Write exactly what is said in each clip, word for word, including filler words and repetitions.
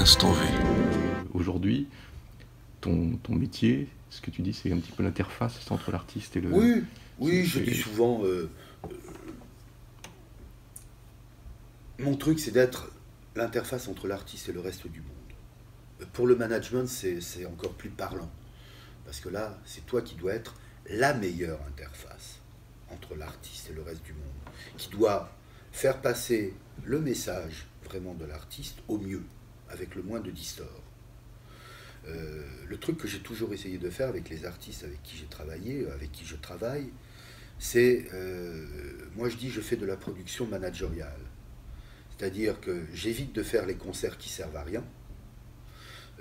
Instant V. Aujourd'hui, ton, ton métier, ce que tu dis, c'est un petit peu l'interface entre l'artiste et le... Oui, oui, je dis souvent... Euh, euh, mon truc, c'est d'être l'interface entre l'artiste et le reste du monde. Pour le management, c'est encore plus parlant. Parce que là, c'est toi qui dois être la meilleure interface entre l'artiste et le reste du monde. Qui doit faire passer le message vraiment de l'artiste au mieux, avec le moins de distors. Euh, le truc que j'ai toujours essayé de faire avec les artistes avec qui j'ai travaillé, avec qui je travaille, c'est, euh, moi je dis, je fais de la production managériale. C'est-à-dire que j'évite de faire les concerts qui servent à rien,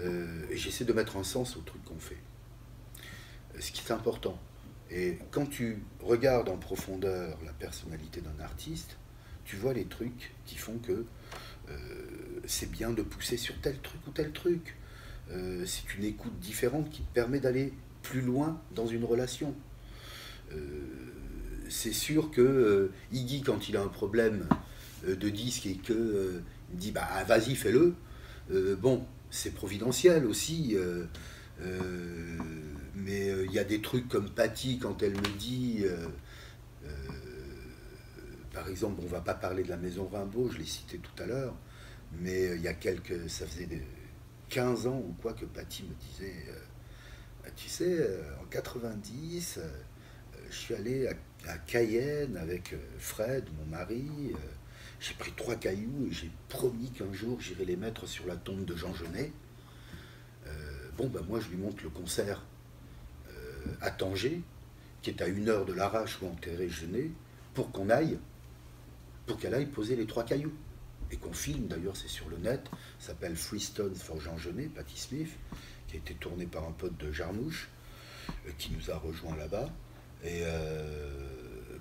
euh, et j'essaie de mettre un sens au truc qu'on fait. Ce qui est important. Et quand tu regardes en profondeur la personnalité d'un artiste, tu vois les trucs qui font que euh, c'est bien de pousser sur tel truc ou tel truc. Euh, c'est une écoute différente qui te permet d'aller plus loin dans une relation. Euh, c'est sûr que euh, Iggy, quand il a un problème euh, de disque et qu'il euh, dit « bah vas-y, fais-le euh, », bon, c'est providentiel aussi, euh, euh, mais il euh, y a des trucs comme Patti, quand elle me dit euh, euh, par exemple, on ne va pas parler de la maison Rimbaud, je l'ai cité tout à l'heure, mais il euh, y a quelques... ça faisait des... quinze ans ou quoi que Patti me disait, euh, tu sais, euh, en quatre-vingt-dix, euh, je suis allé à, à Cayenne avec euh, Fred, mon mari, euh, j'ai pris trois cailloux et j'ai promis qu'un jour j'irai les mettre sur la tombe de Jean Genet. Euh, bon, ben moi je lui montre le concert euh, à Tanger, qui est à une heure de l'arrache où enterré Genet, pour qu'on aille, pour qu'elle aille poser les trois cailloux. Et qu'on filme, d'ailleurs c'est sur le net, s'appelle Freestones for Jean Genet, Patti Smith, qui a été tourné par un pote de Jarmouche, qui nous a rejoints là-bas. Et euh,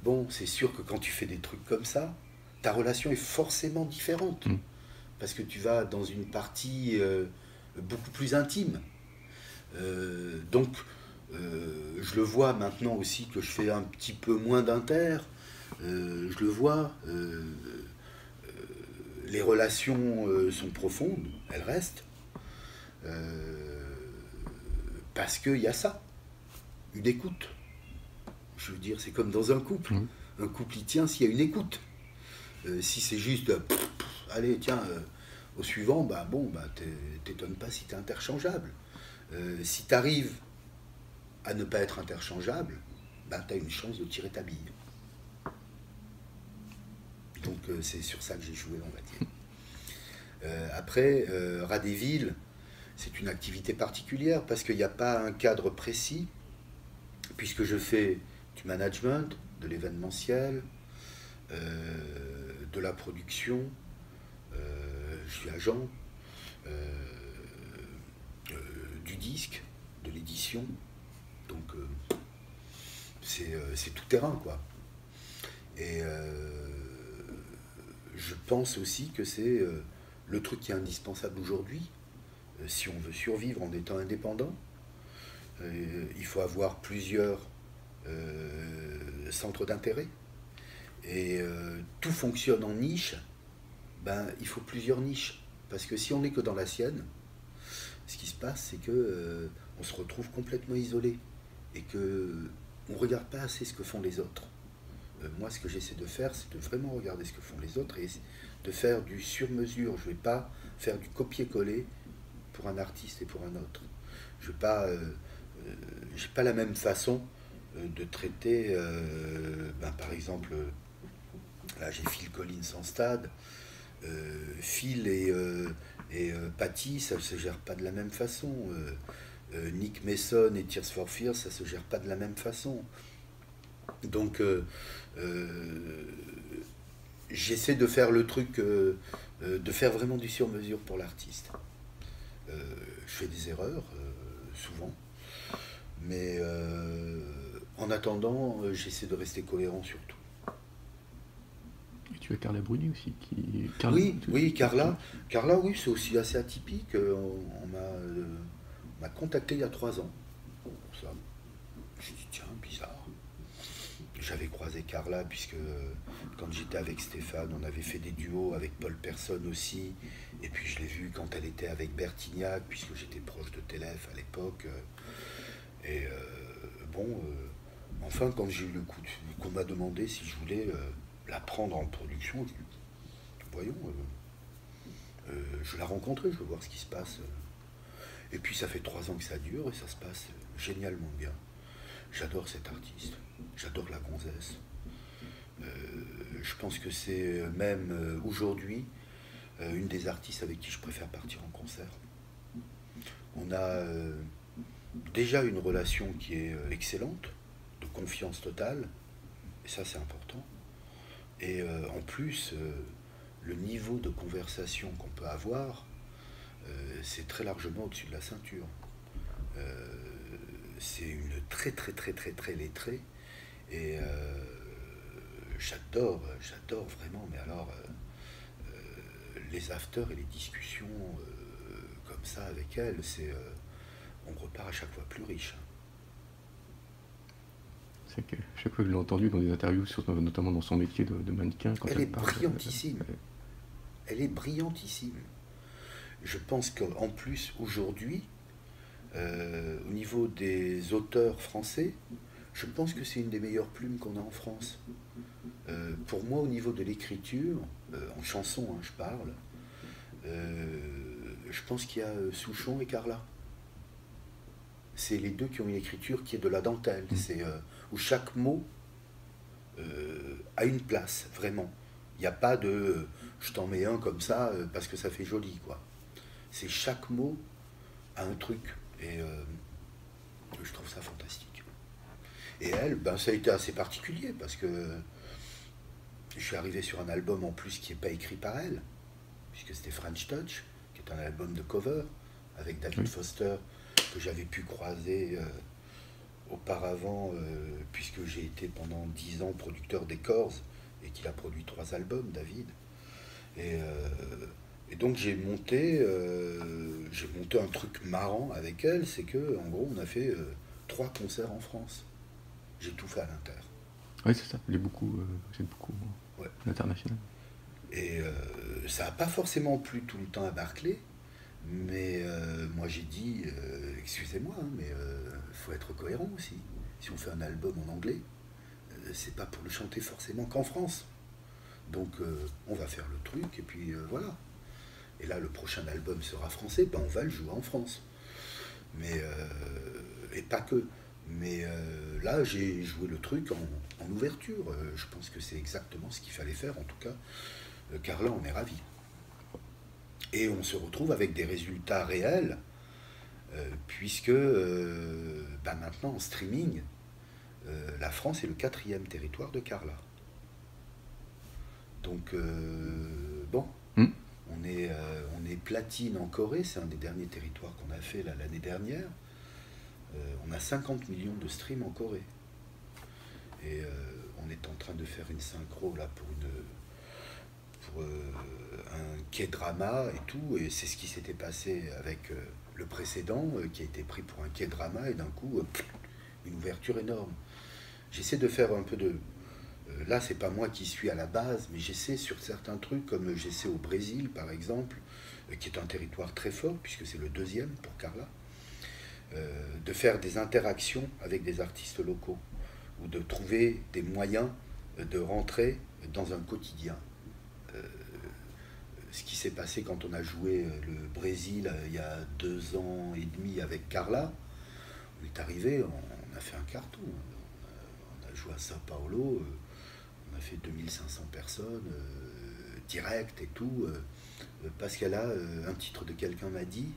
bon, c'est sûr que quand tu fais des trucs comme ça, ta relation est forcément différente, mmh. parce que tu vas dans une partie euh, beaucoup plus intime. Euh, donc, euh, je le vois maintenant aussi que je fais un petit peu moins d'inter, euh, je le vois... Euh, les relations euh, sont profondes, elles restent, euh, parce qu'il y a ça, une écoute. Je veux dire, c'est comme dans un couple. Mmh. Un couple, il tient s'il y a une écoute. Euh, si c'est juste, euh, pff, pff, allez, tiens, euh, au suivant, bah bon, bah, t'étonnes pas si t'es interchangeable. Euh, si t'arrives à ne pas être interchangeable, bah t'as une chance de tirer ta bille. Donc euh, c'est sur ça que j'ai joué, on va dire. Euh, après, euh, Rat des Villes, c'est une activité particulière parce qu'il n'y a pas un cadre précis, puisque je fais du management, de l'événementiel, euh, de la production, euh, je suis agent, euh, euh, du disque, de l'édition, donc euh, c'est euh, c'est tout terrain, quoi. Et... Euh, je pense aussi que c'est euh, le truc qui est indispensable aujourd'hui. Euh, si on veut survivre en étant indépendant, euh, il faut avoir plusieurs euh, centres d'intérêt. Et euh, tout fonctionne en niche, ben, il faut plusieurs niches. Parce que si on n'est que dans la sienne, ce qui se passe, c'est qu'on euh, se retrouve complètement isolé et qu'on ne regarde pas assez ce que font les autres. Moi, ce que j'essaie de faire, c'est de vraiment regarder ce que font les autres et de faire du sur-mesure. Je ne vais pas faire du copier-coller pour un artiste et pour un autre. Je n'ai pas, euh, euh, j'ai pas la même façon euh, de traiter, euh, ben, par exemple, là j'ai Phil Collins en stade, euh, Phil et, euh, et euh, Patti, ça ne se gère pas de la même façon. Euh, euh, Nick Mason et Tears for Fears, ça ne se gère pas de la même façon. Donc, euh, euh, j'essaie de faire le truc, euh, euh, de faire vraiment du sur-mesure pour l'artiste. Euh, je fais des erreurs, euh, souvent, mais euh, en attendant, euh, j'essaie de rester cohérent surtout. Et tu as Carla Bruni aussi qui... Carla... Oui, oui, Carla, Carla oui, c'est aussi assez atypique. On, on m'a euh, contacté il y a trois ans. Ça, j'ai dit, tiens, bizarre. J'avais croisé Carla, puisque quand j'étais avec Stéphane, on avait fait des duos avec Paul Personne aussi, Et puis je l'ai vue quand elle était avec Bertignac, puisque j'étais proche de Télèf à l'époque. Et euh, bon, euh, enfin, quand j'ai eu le coup de, qu'on m'a demandé si je voulais euh, la prendre en production, je dis, voyons, euh, euh, je la rencontrais, je veux voir ce qui se passe. Et puis ça fait trois ans que ça dure et ça se passe génialement bien. J'adore cet artiste, j'adore la gonzesse. Euh, je pense que c'est même euh, aujourd'hui euh, une des artistes avec qui je préfère partir en concert. On a euh, déjà une relation qui est excellente, de confiance totale, et ça c'est important. Et euh, en plus, euh, le niveau de conversation qu'on peut avoir, euh, c'est très largement au-dessus de la ceinture. Euh, c'est une très très très très très lettrée, et euh, j'adore, j'adore vraiment, mais alors, euh, euh, les afters et les discussions euh, comme ça avec elle, c'est, euh, on repart à chaque fois plus riche. C'est que chaque fois que je l'ai entendue dans des interviews, sur, notamment dans son métier de, de mannequin, quand elle, elle est parle, brillantissime. Elle, elle est brillantissime. Je pense qu'en plus, aujourd'hui, euh, au niveau des auteurs français, je pense que c'est une des meilleures plumes qu'on a en France. Euh, pour moi, au niveau de l'écriture, euh, en chanson, hein, je parle, euh, je pense qu'il y a Souchon et Carla. C'est les deux qui ont une écriture qui est de la dentelle, c'est euh, où chaque mot euh, a une place, vraiment. Il n'y a pas de euh, je t'en mets un comme ça euh, parce que ça fait joli, quoi. C'est chaque mot a un truc, et euh, je trouve ça fantastique. Et elle, ben, ça a été assez particulier, parce que je suis arrivé sur un album en plus qui n'est pas écrit par elle, puisque c'était French Touch, qui est un album de cover, avec David oui. Foster, que j'avais pu croiser euh, auparavant, euh, puisque j'ai été pendant dix ans producteur des Corses, et qu'il a produit trois albums, David. Et, euh, et donc j'ai monté, euh, j'ai monté un truc marrant avec elle, c'est que en gros on a fait euh, trois concerts en France. J'ai tout fait à l'inter. Oui, c'est ça. J'ai beaucoup, euh, beaucoup euh, ouais. L'international. Et euh, ça n'a pas forcément plu tout le temps à Barclay, mais euh, moi j'ai dit, euh, excusez-moi, hein, mais il euh, faut être cohérent aussi. Si on fait un album en anglais, euh, c'est pas pour le chanter forcément qu'en France. Donc euh, on va faire le truc et puis euh, voilà. Et là, le prochain album sera français, ben, on va le jouer en France. Mais, euh, et pas que. Mais euh, là, j'ai joué le truc en, en ouverture. Euh, je pense que c'est exactement ce qu'il fallait faire, en tout cas. Euh, Carla en est ravie. Et on se retrouve avec des résultats réels, euh, puisque euh, bah maintenant, en streaming, euh, la France est le quatrième territoire de Carla. Donc, euh, bon, mmh. on est, euh, on est platine en Corée. C'est un des derniers territoires qu'on a fait l'année dernière. Euh, on a cinquante millions de streams en Corée. Et euh, on est en train de faire une synchro là pour, une, pour euh, un K-drama et tout. Et c'est ce qui s'était passé avec euh, le précédent euh, qui a été pris pour un K-drama et d'un coup, euh, une ouverture énorme. J'essaie de faire un peu de... Euh, là, c'est pas moi qui suis à la base, mais j'essaie sur certains trucs, comme j'essaie au Brésil par exemple, euh, qui est un territoire très fort puisque c'est le deuxième pour Carla. Euh, de faire des interactions avec des artistes locaux ou de trouver des moyens de rentrer dans un quotidien. Euh, ce qui s'est passé quand on a joué le Brésil il y a deux ans et demi avec Carla, on est arrivé, on a fait un carton. On a, on a joué à São Paulo, on a fait deux mille cinq cents personnes, euh, direct et tout. Euh, Pascal a un titre de quelqu'un m'a dit,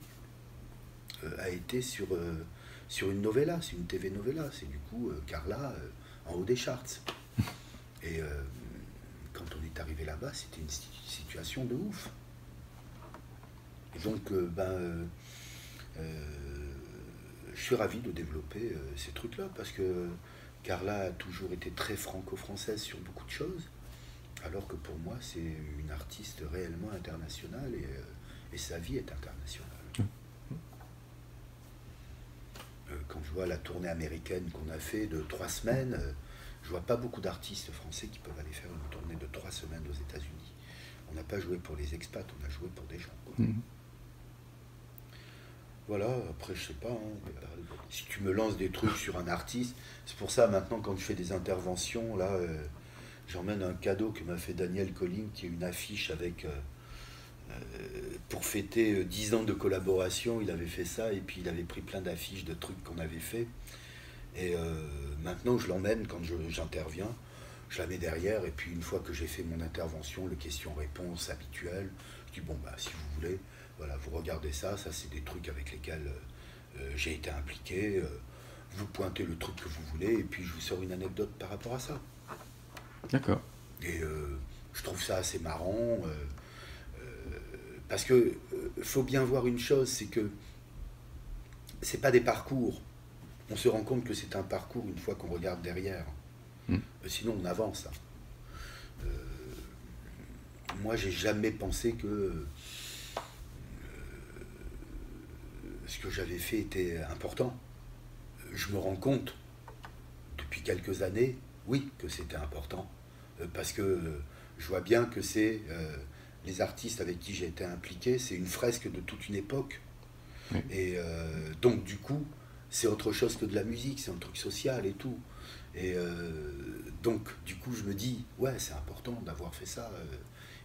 a été sur, euh, sur une novella, c'est une T V novella, c'est du coup euh, Carla euh, en haut des charts. Et euh, quand on est arrivé là-bas, c'était une situation de ouf. Et donc, euh, ben, euh, euh, je suis ravi de développer euh, ces trucs-là, parce que Carla a toujours été très franco-française sur beaucoup de choses, alors que pour moi, c'est une artiste réellement internationale, et, euh, et sa vie est internationale. Quand je vois la tournée américaine qu'on a fait de trois semaines, je vois pas beaucoup d'artistes français qui peuvent aller faire une tournée de trois semaines aux États-Unis. On n'a pas joué pour les expats, on a joué pour des gens. Quoi. Mmh. Voilà, après je sais pas, hein, si tu me lances des trucs sur un artiste, c'est pour ça maintenant quand je fais des interventions, là, euh, j'emmène un cadeau que m'a fait Daniel Colling, qui est une affiche avec, euh, euh, pour fêter dix ans de collaboration, il avait fait ça, et puis il avait pris plein d'affiches de trucs qu'on avait fait, et euh, maintenant je l'emmène quand j'interviens, je, je la mets derrière, et puis une fois que j'ai fait mon intervention, le question-réponse habituel, je dis bon bah si vous voulez, voilà, vous regardez ça, ça c'est des trucs avec lesquels euh, j'ai été impliqué, euh, vous pointez le truc que vous voulez, et puis je vous sors une anecdote par rapport à ça. D'accord. Et euh, je trouve ça assez marrant, euh, euh, parce que euh, faut bien voir une chose, c'est que c'est pas des parcours. On se rend compte que c'est un parcours une fois qu'on regarde derrière. Mmh. Sinon on avance. Hein. Euh, moi j'ai jamais pensé que... ce que j'avais fait était important. Je me rends compte, depuis quelques années, oui, que c'était important. Parce que je vois bien que c'est euh, les artistes avec qui j'ai été impliqué, c'est une fresque de toute une époque. Oui. Et euh, donc, du coup, c'est autre chose que de la musique, c'est un truc social et tout. Et euh, donc, du coup, je me dis, ouais, c'est important d'avoir fait ça.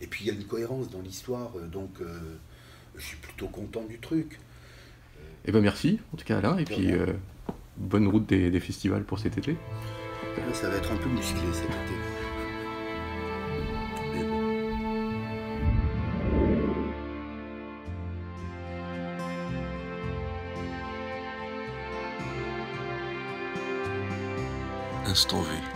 Et puis, il y a une cohérence dans l'histoire, donc euh, je suis plutôt content du truc. Eh ben merci, en tout cas Alain, et puis euh, bonne route des, des festivals pour cet été. Là, ça va être un peu musclé cet été. Instant V.